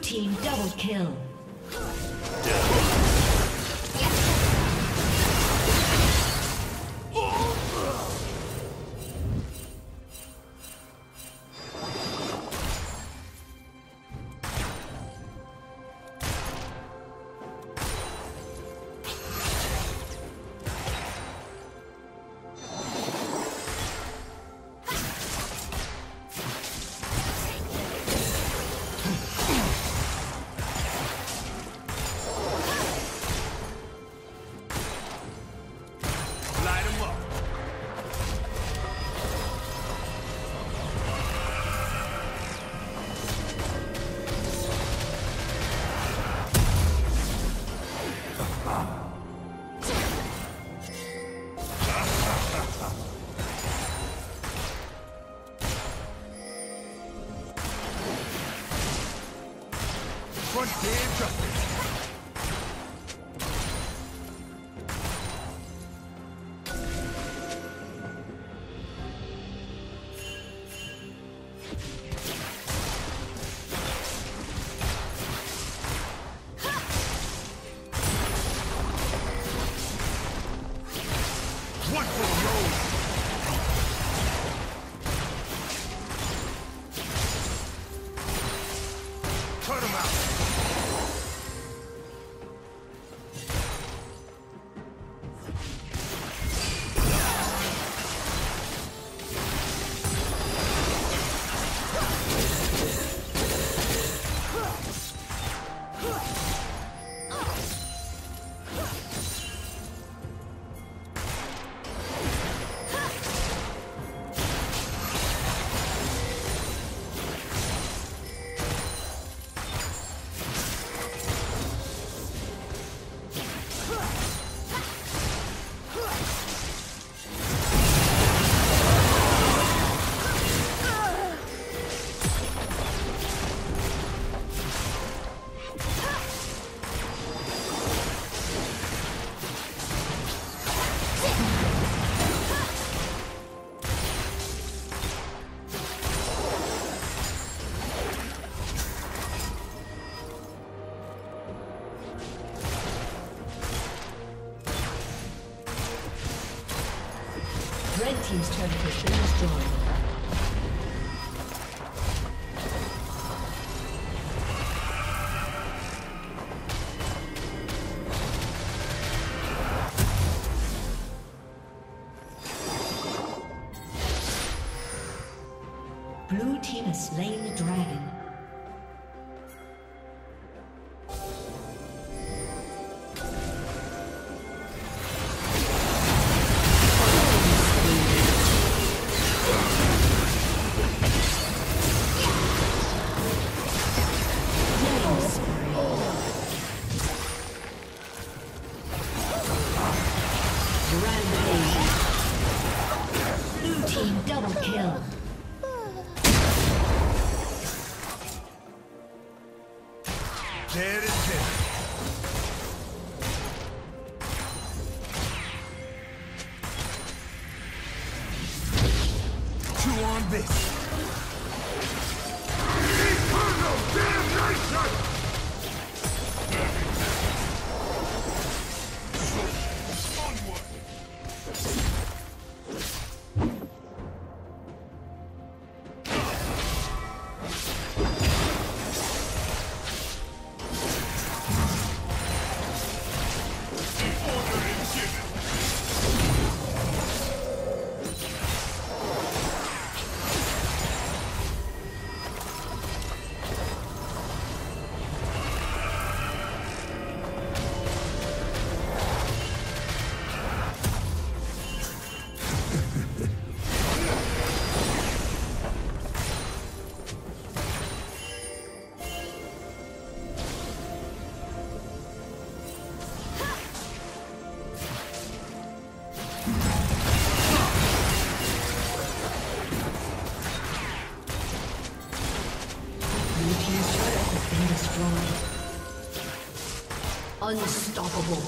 Team double kill. What for the road? Red team's turret has been destroyed. Unstoppable.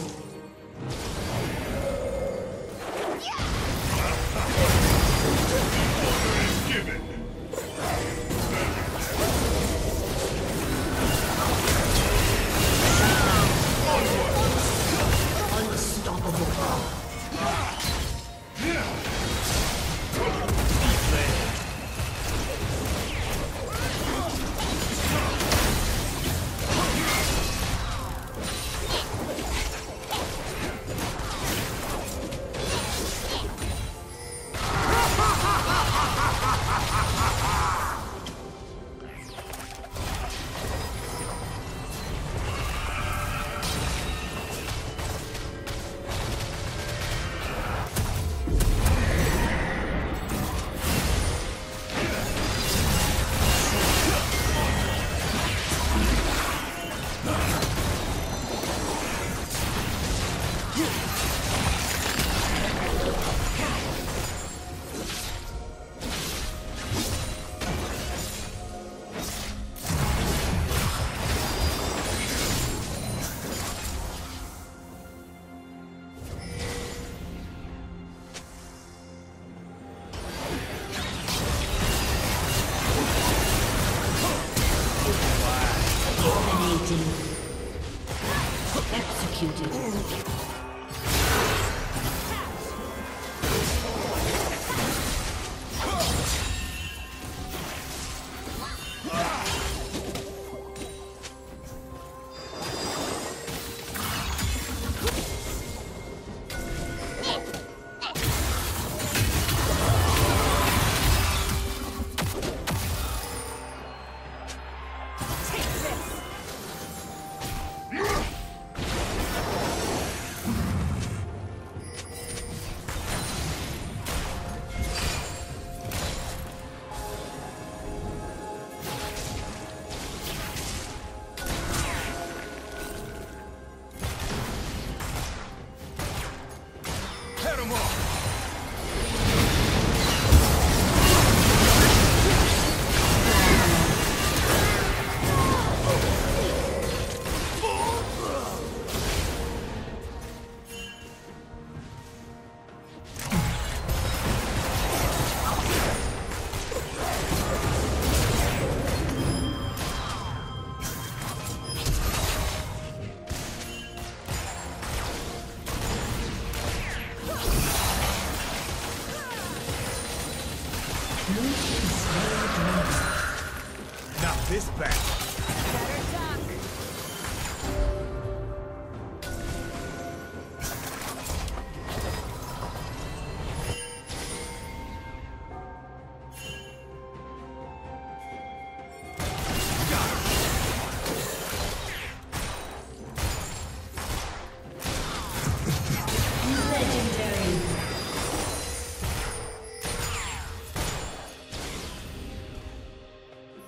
Executed.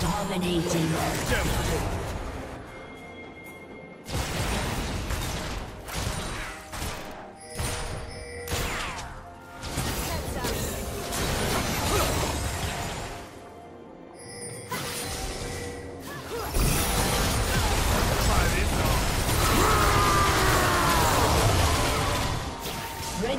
Dominating. Damn. Red